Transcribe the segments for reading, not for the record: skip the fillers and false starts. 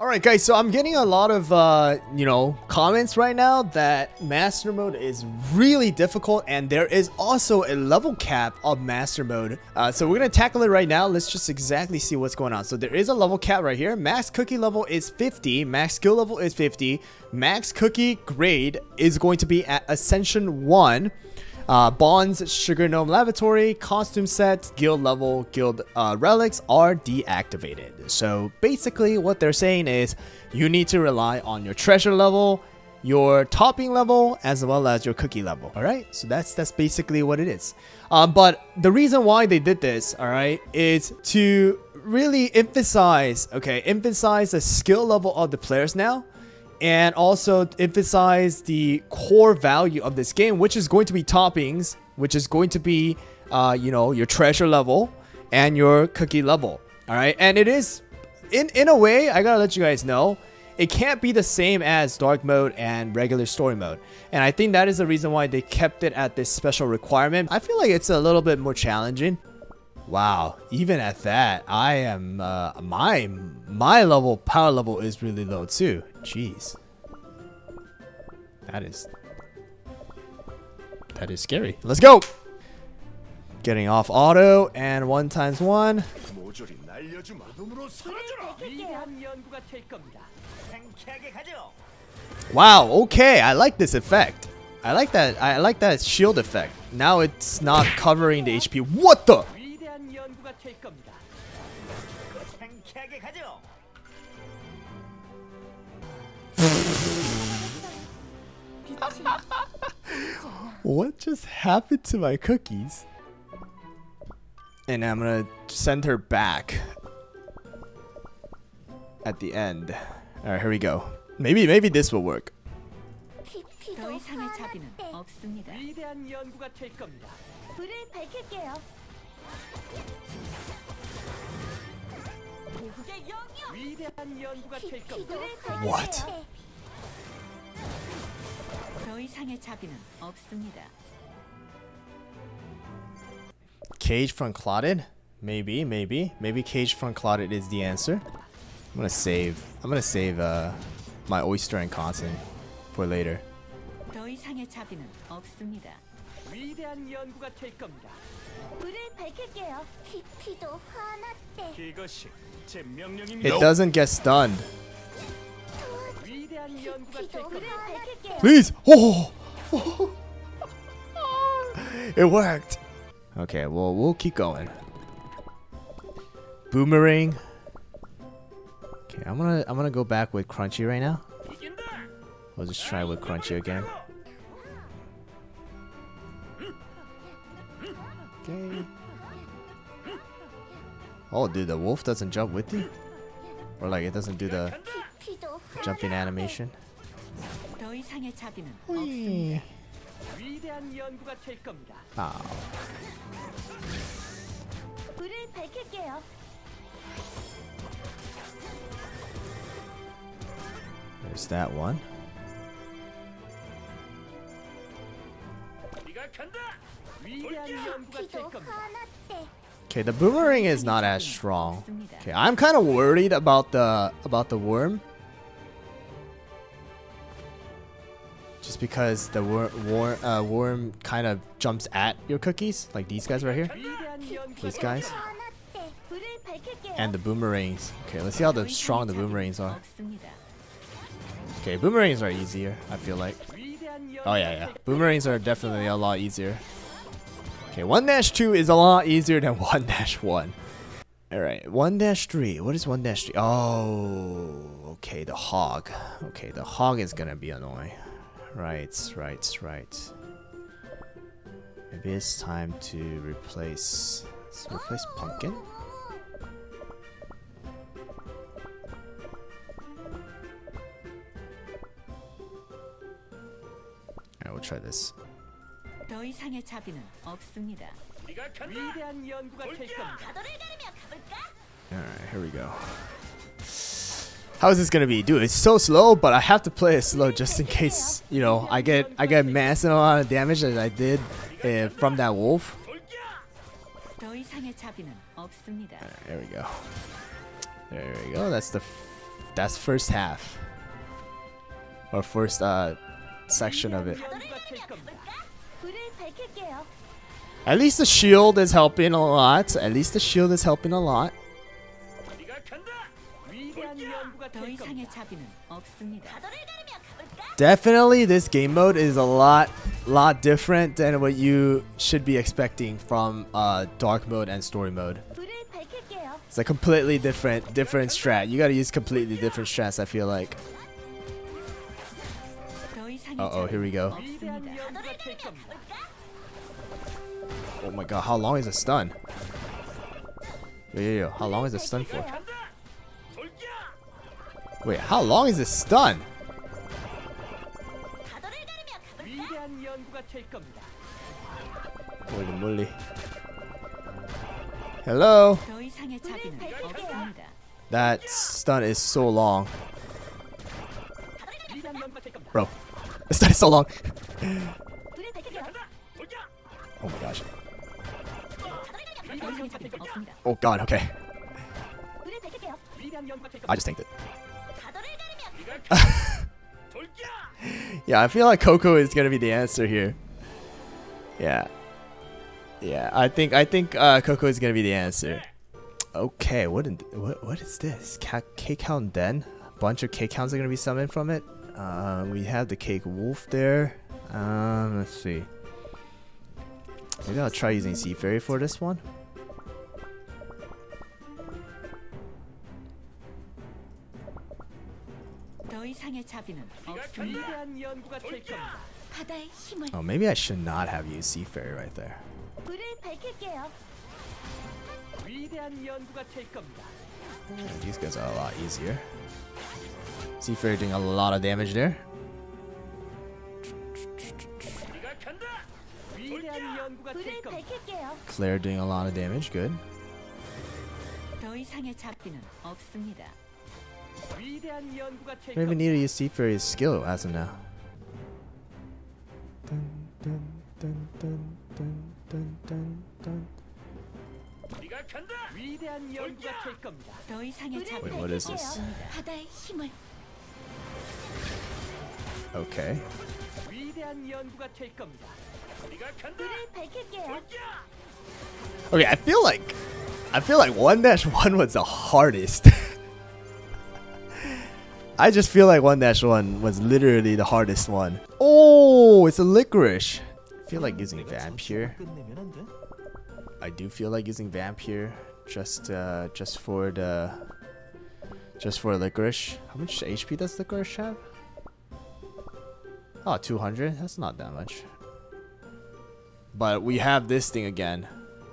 Alright guys, so I'm getting a lot of, comments right now that Master Mode is really difficult and there is also a level cap of Master Mode. So we're going to tackle it right now. Let's just exactly see what's going on. So there is a level cap right here. Max cookie level is 50. Max skill level is 50. Max cookie grade is going to be at Ascension 1. Bonds, Sugar Gnome Lavatory, Costume Sets, Guild Level, Guild Relics are deactivated. So basically what they're saying is you need to rely on your treasure level, your topping level, as well as your cookie level. Alright, so that's basically what it is. But the reason why they did this, alright, is to really emphasize the skill level of the players now. And also emphasize the core value of this game, which is going to be toppings, which is going to be, your treasure level and your cookie level. All right. And it is, in a way, I got to let you guys know, it can't be the same as dark mode and regular story mode. And I think that is the reason why they kept it at this special requirement. I feel like it's a little bit more challenging. Wow, even at that, I am, my level, power level is really low too. Jeez. That is scary. Let's go! Getting off auto, and 1x1. Wow, okay, I like this effect. I like that shield effect. Now it's not covering the HP. What the? What just happened to my cookies? And I'm gonna send her back at the end. All right, here we go. Maybe this will work. What? Cage front clotted? Maybe cage front clotted is the answer. I'm gonna save my oyster and cotton for later. It doesn't get stunned. Please! Oh! It worked! Okay, well, we'll keep going. Boomerang. Okay, I'm gonna go back with Crunchy right now. I'll just try with Crunchy again. Okay. Oh, dude, the wolf doesn't jump with you? Or like it doesn't do the jumping animation? Whee. Oh. There's that one. Okay, the boomerang is not as strong. Okay, I'm kind of worried about the worm, just because the worm kind of jumps at your cookies, like these guys right here, these guys, and the boomerangs. Okay, let's see how strong the boomerangs are. Okay, boomerangs are easier, I feel like. Oh yeah, boomerangs are definitely a lot easier. Okay, 1-2 is a lot easier than 1-1. Alright, 1-3. What is 1-3? Oh, okay, the hog. Okay, the hog is gonna be annoying. Right. Maybe it's time to replace... Let's replace Pumpkin. Alright, we'll try this. Alright, here we go. How is this gonna be? Dude, it's so slow, but I have to play it slow just in case, I get massive amount of damage that I did from that wolf. Alright, there we go. That's the That's first half. Or first section of it. At least the shield is helping a lot. At least the shield is helping a lot. Definitely this game mode is a lot different than what you should be expecting from dark mode and story mode. It's a completely different strat. You gotta use completely different strats, I feel like. Uh-oh, here we go. Oh my god, how long is a stun? Yo, how long is a stun for? Wait, how long is this stun? Holy moly. Hello? That stun is so long. Bro, the stun is so long. Oh my gosh. Oh god, okay. I just tanked it. Yeah, I feel like Coco is gonna be the answer here. Yeah, I think Coco is gonna be the answer. Okay, what is this? Cake Hound Den? A bunch of cake hounds are gonna be summoned from it. We have the cake wolf there. Let's see. Maybe I'll try using Seafairy for this one. Oh, maybe I should not have used Seafairy right there. These guys are a lot easier. Seafairy doing a lot of damage there. Claire doing a lot of damage, good. I don't even need to use Seafairy's skill as of now. Wait, what is this? Okay. Okay, I feel like 1-1 was the hardest. I just feel like 1-1 was literally the hardest one. Oh, it's a licorice. I feel like using Vamp here. I do feel like using Vamp here, just for licorice. How much HP does licorice have? Oh, 200. That's not that much. But we have this thing again,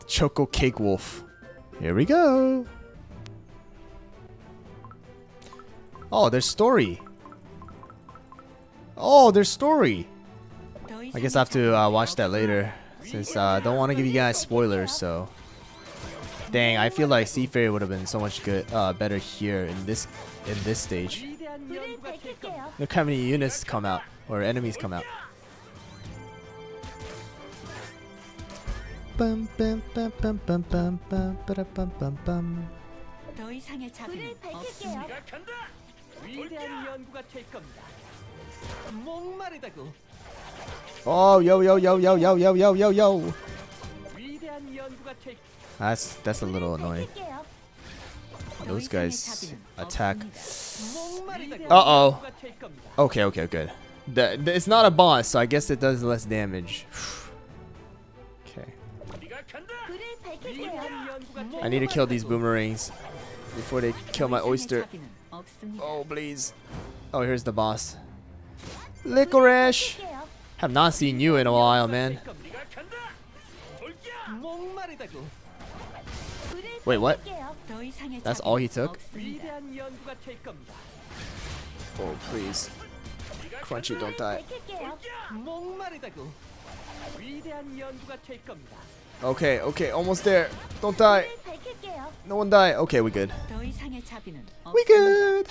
Choco Cake Wolf. Here we go. Oh, there's story. Oh, there's story. I guess I have to watch that later, since I don't want to give you guys spoilers. So, dang, I feel like Seafairy would have been so much good, better here in this stage. Look how many units come out or enemies come out. Bum bum bum bum bum bum bum bum bum bum. Oh, yo. That's a little annoying. Those guys attack. Uh-oh. Okay, good. It's not a boss, so I guess it does less damage. Okay. I need to kill these boomerangs before they kill my oyster. Oh, please. Oh, here's the boss. Licorice! Have not seen you in a while, man. Wait, what? That's all he took? Oh, please. Crunchy, don't die. Okay, almost there. Don't die. No one die. Okay, we good. We good.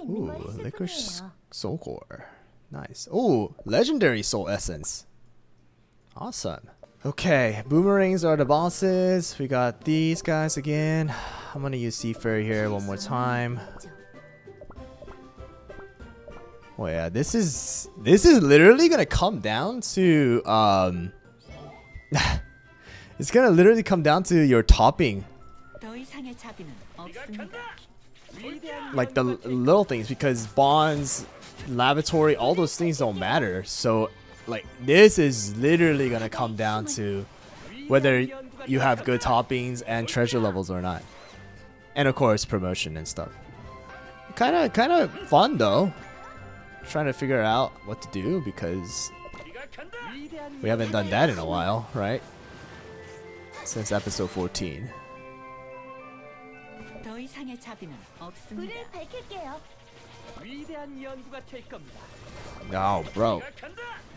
Ooh, licorice soul core. Nice. Ooh, legendary soul essence. Awesome. Okay, boomerangs are the bosses. We got these guys again. I'm gonna use Seafairy here one more time. Well, yeah, this is literally gonna come down to it's gonna literally come down to your topping, like the little things, because bonds, lavatory, all those things don't matter. So like this is literally gonna come down to whether you have good toppings and treasure levels or not, and of course promotion and stuff. Kind of fun though. Trying to figure out what to do because we haven't done that in a while, right? Since episode 14. Oh, bro.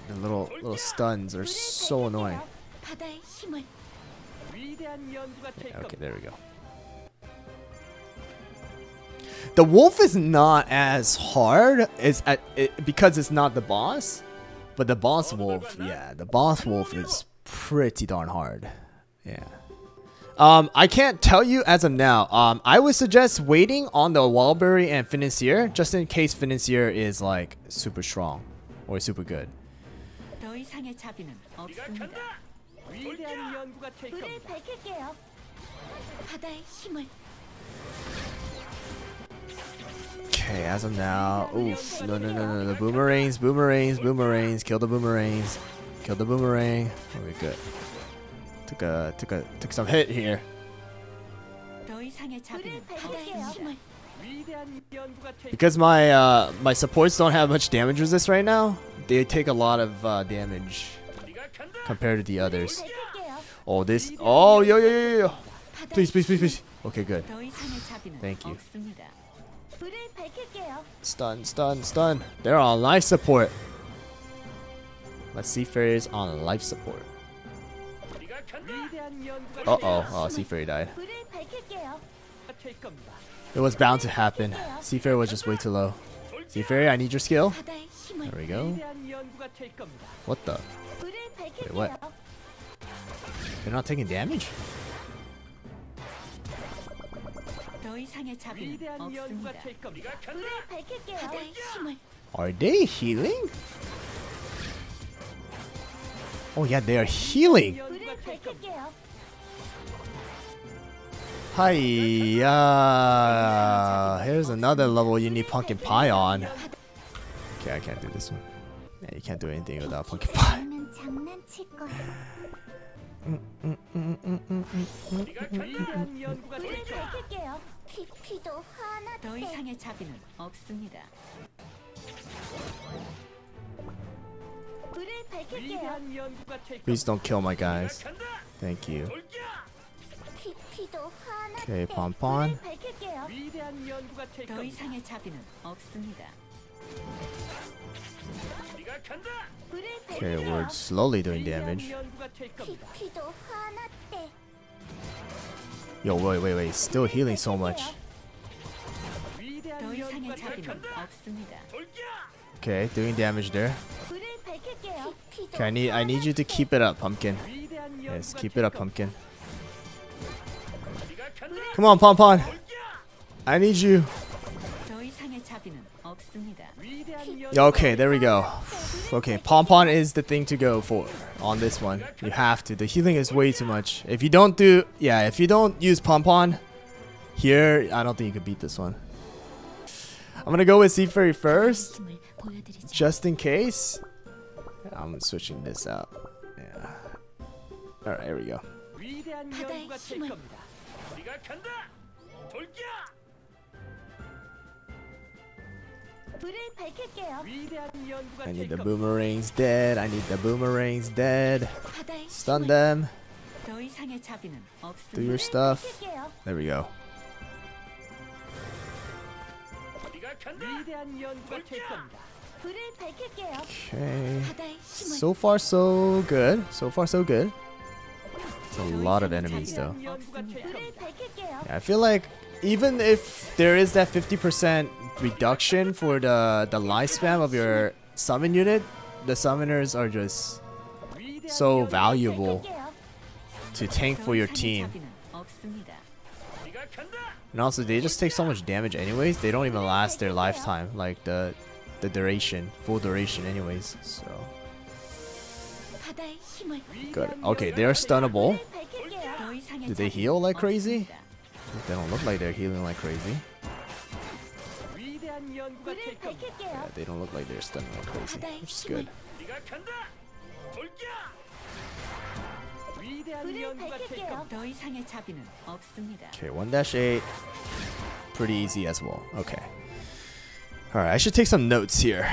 The little stuns are so annoying. Yeah, okay, there we go. The wolf is not as hard as because it's not the boss, but the boss wolf, yeah, the boss wolf is pretty darn hard. Yeah. I can't tell you as of now. I would suggest waiting on the Wildberry and Financier just in case Financier is like super strong or super good. Okay, as of now, oof, no, the boomerangs, kill the boomerang. Oh, we're good. Took some hit here. Because my my supports don't have much damage resist right now, they take a lot of damage compared to the others. Oh, this, oh, yo. Please. Okay, good. Thank you. Stun. They're on life support. My Seafairy is on life support. Oh, Seafairy died. It was bound to happen. Seafairy was just way too low. Seafairy, I need your skill. There we go. What the? Wait, what? They're not taking damage? Are they healing? Oh yeah, they are healing. Hiya. Here's another level you need Pumpkin Pie on. Okay, I can't do this one. Yeah, you can't do anything without Pumpkin Pie. Please don't kill my guys. Thank you. Okay, Pompon. Okay, we're slowly doing damage. Yo, wait. Still healing so much. Okay, doing damage there. Okay, I need you to keep it up, Pumpkin. Yes, keep it up, Pumpkin. Come on, Pompon. I need you. Okay, there we go. Okay, Pompon is the thing to go for on this one. You have to. The healing is way too much. If you don't do, yeah, if you don't use Pompon here, I don't think you could beat this one. I'm gonna go with Seafairy first, just in case. I'm switching this out. Yeah. All right, here we go. I need the boomerangs dead. Stun them. Do your stuff. There we go. Okay. So far, so good. It's a lot of enemies, though. Yeah, I feel like even if there is that 50% reduction for the lifespan of your summon unit, the summoners are just so valuable to tank for your team. And also, they just take so much damage anyways. They don't even last their lifetime. Like, the duration, full duration anyways, so. Good. Okay, they're stunnable. Did they heal like crazy? They don't look like they're healing like crazy. Yeah, they don't look like they're stunning like crazy, which is good. Okay, 1-8. Pretty easy as well. Okay. Alright, I should take some notes here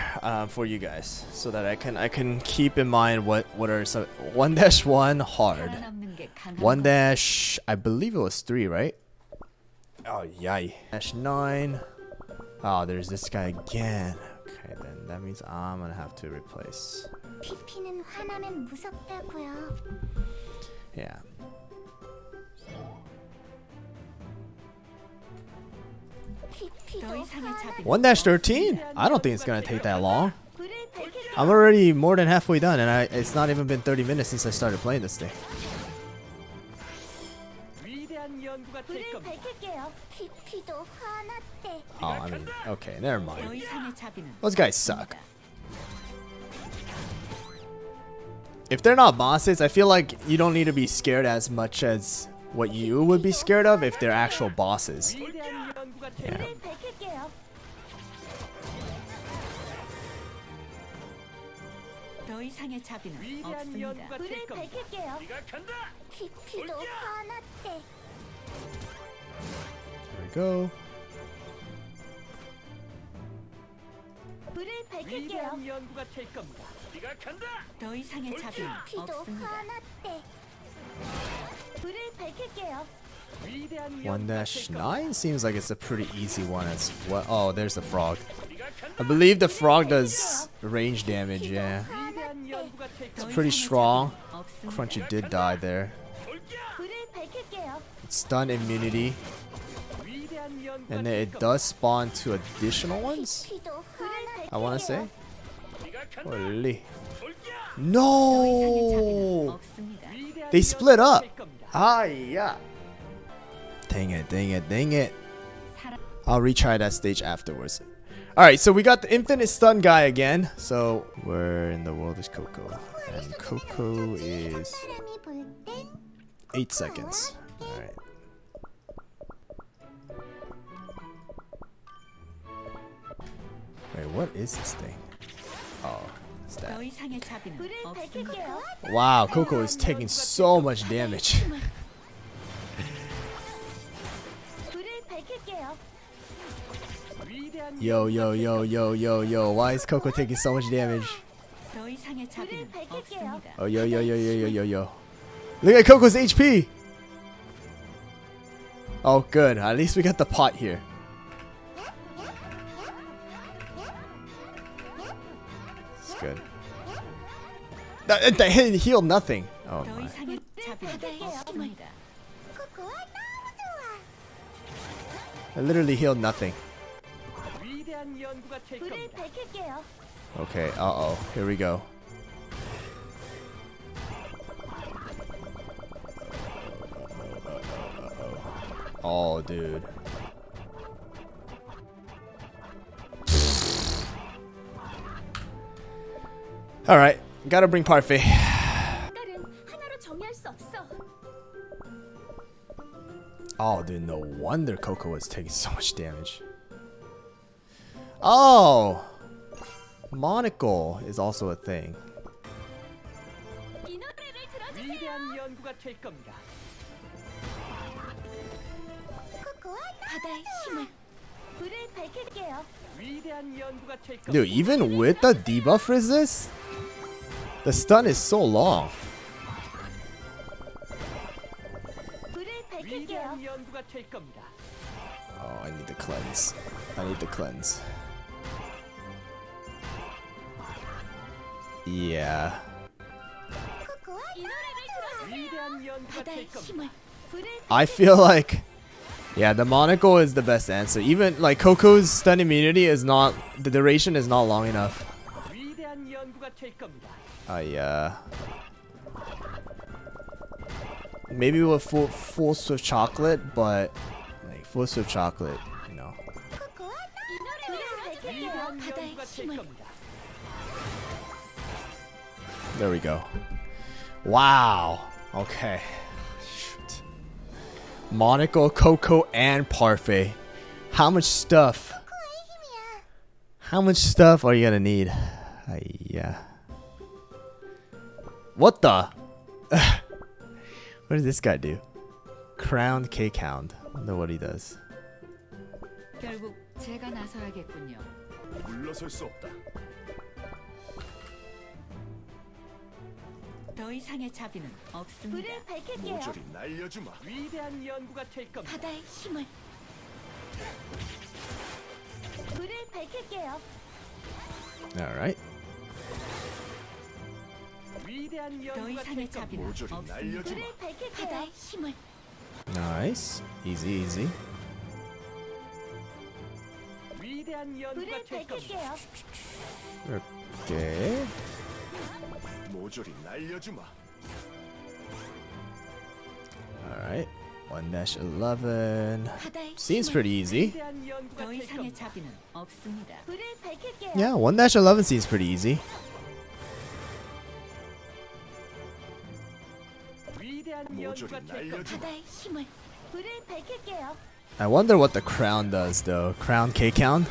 for you guys so that I can keep in mind what are some. 1-1 hard. 1-, I believe it was 3, right? Oh, yay. 9. Oh, there's this guy again. Okay, then that means I'm gonna have to replace. Yeah. One-13? I don't think it's gonna take that long. I'm already more than halfway done, and it's not even been 30 minutes since I started playing this thing. Oh, I mean, okay, never mind. Those guys suck. If they're not bosses, I feel like you don't need to be scared as much as what you would be scared of if they're actual bosses. Yeah. There we go. One-9 seems like it's a pretty easy one as well. Oh, there's the frog. I believe the frog does range damage, yeah. It's pretty strong. Crunchy did die there. It's stun immunity. And then it does spawn 2 additional ones, I want to say. Holy. No! They split up! Ah, yeah. Dang it, dang it, dang it. I'll retry that stage afterwards. Alright, so we got the infinite stun guy again. So, where in the world is Coco? And Coco is 8 seconds. Alright. Wait, what is this thing? Oh, it's that. Wow, Coco is taking so much damage. Yo, yo, yo, yo, yo, yo. Why is Coco taking so much damage? Oh, yo, yo, yo, yo, yo, yo, yo. Look at Coco's HP! Oh, good. At least we got the pot here. Good. That healed nothing. Oh my. I literally healed nothing. Okay, uh-oh. Here we go. Oh, dude. Alright, gotta bring Parfait. Oh, dude, no wonder Coco was taking so much damage. Oh! Monocle is also a thing. Dude, even with the debuff resist? The stun is so long. Oh, I need to cleanse. I need to cleanse. Yeah. I feel like, yeah, the monocle is the best answer. Even like Coco's stun immunity is not, the duration is not long enough. Yeah. Maybe with full swift chocolate, but like full swift chocolate, you know. There we go. Wow. Okay. Shoot. Monaco, Coco, and Parfait. How much stuff are you gonna need? Yeah. What the? What does this guy do? Crowned Cake Hound. I wonder what he does. All right. Nice. Easy, easy. Okay. Alright. 1-11. Seems pretty easy. Yeah, 1-11 seems pretty easy. I wonder what the crown does though. Crown Cake Hound?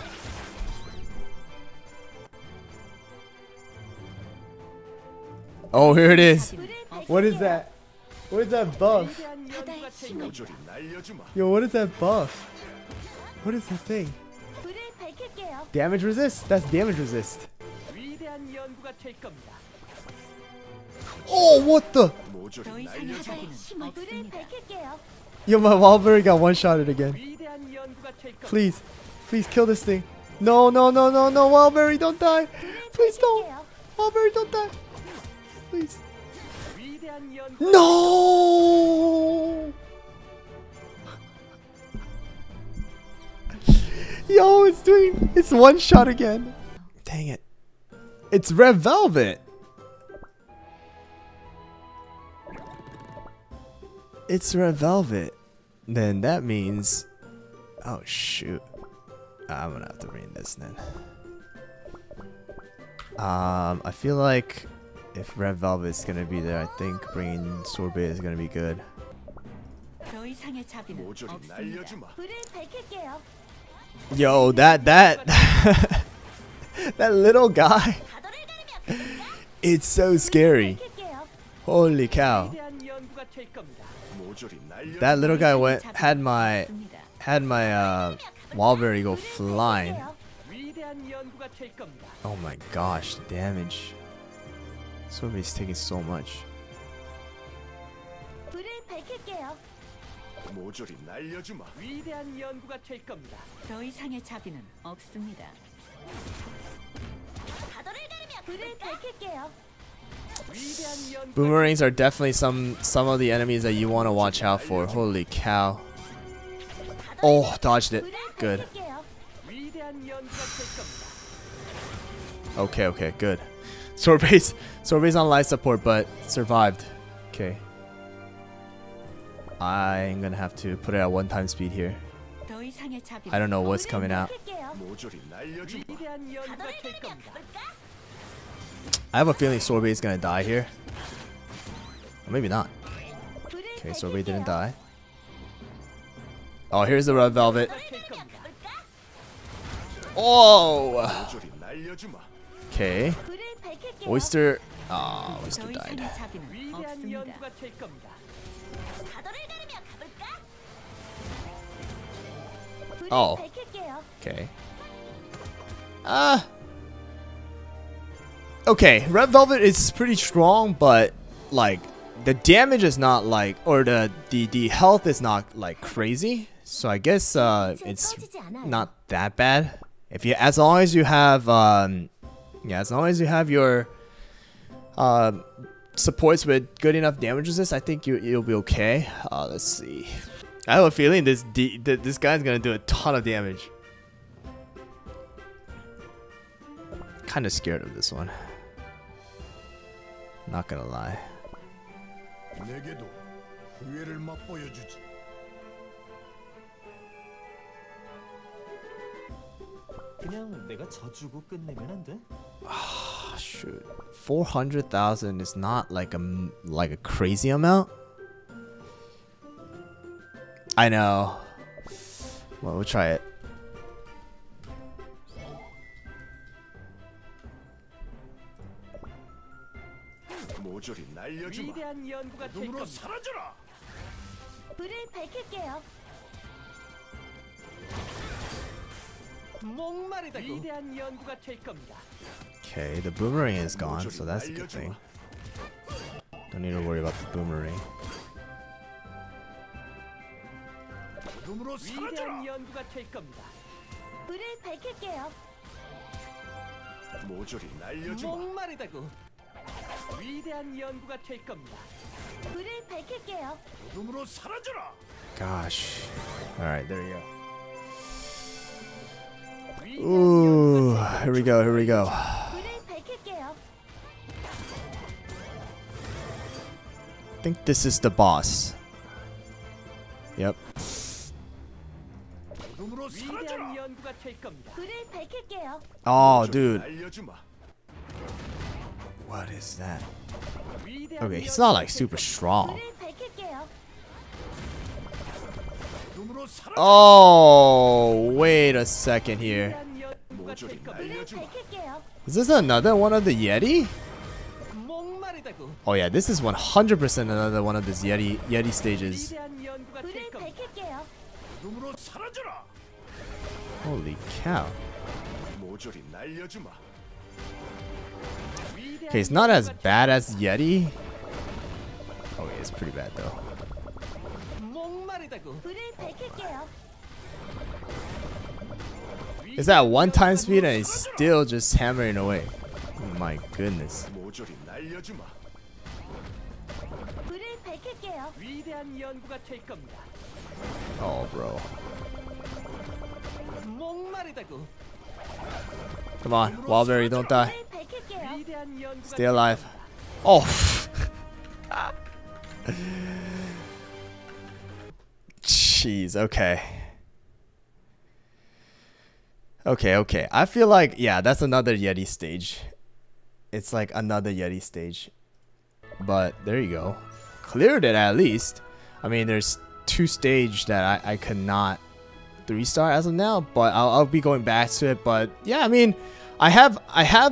Oh, here it is. What is that? What is that buff? Yo, what is that buff? What is that thing? Damage resist? That's damage resist. Oh, what the? Yo, my Walberry got one-shotted again. Please. Please kill this thing. No, no, no, no, no. Walberry, don't die. Please don't. Walberry, don't die. Please. No! Yo, it's one-shot again. Dang it. It's Red Velvet. It's Red Velvet. Then that means... Oh, shoot. I'm gonna have to read this then. I feel like... If Red Velvet is gonna be there, I think bringing Sorbet is gonna be good. Yo, that that little guy. It's so scary. Holy cow! That little guy had my Wildberry go flying. Oh my gosh, the damage. Sorbet's taking so much. Boomerangs are definitely some of the enemies that you want to watch out for. Holy cow. Oh, dodged it. Good. Okay, okay, good. Sorbet's on life support, but survived. Okay. I'm gonna have to put it at 1x speed here. I don't know what's coming out. I have a feeling Sorbet's gonna die here. Or maybe not. Okay, Sorbet didn't die. Oh, here's the Red Velvet. Oh! Okay. Oyster. Ah, oh, Oyster died. Oh. Okay. Okay, Red Velvet is pretty strong, but like the damage is not like, or the health is not like crazy. So I guess it's not that bad. If you, as long as you have yeah, as long as you have your supports with good enough damage resist, I think you'll be okay. Let's see. I have a feeling this guy's gonna do a ton of damage. Kind of scared of this one. Not gonna lie. Ah, shoot. 400,000 is not like a crazy amount. I know. Well, we'll try it. Okay, the boomerang is gone, so that's a good thing. Don't need to worry about the boomerang. Gosh. Alright, there you go. Ooh, here we go, here we go. I think this is the boss. Yep. Oh, dude. What is that? Okay, he's not like super strong. Oh, wait a second here. Is this another one of the Yeti? Oh yeah, this is 100% another one of these Yeti stages. Holy cow. Okay, it's not as bad as Yeti. Oh yeah, it's pretty bad though. Is that one time speed and he's still just hammering away? Oh my goodness. Oh, bro. Come on, Wildberry, don't die. Stay alive. Oh. Jeez, okay. Okay, okay. I feel like, yeah, that's another Yeti stage. It's like another Yeti stage. But there you go. Cleared it at least. I mean, there's two stages that I could not 3-star as of now, but I'll be going back to it. But yeah, I mean, I have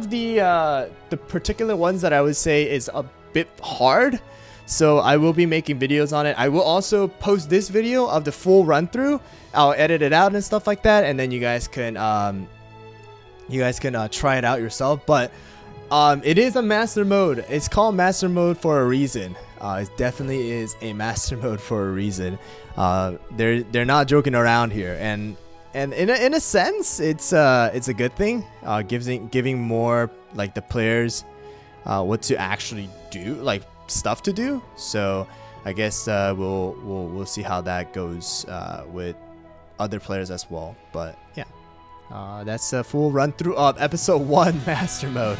the particular ones that I would say is a bit hard. So I will be making videos on it. I will also post this video of the full run through. I'll edit it out and stuff like that, and then you guys can try it out yourself. But it is a master mode. It's called master mode for a reason. It definitely is a master mode for a reason. They're not joking around here, and in a sense, it's a good thing. Giving more like the players what to actually do, like stuff to do. So I guess we'll see how that goes with other players as well. But yeah, that's a full run through of episode 1 master mode.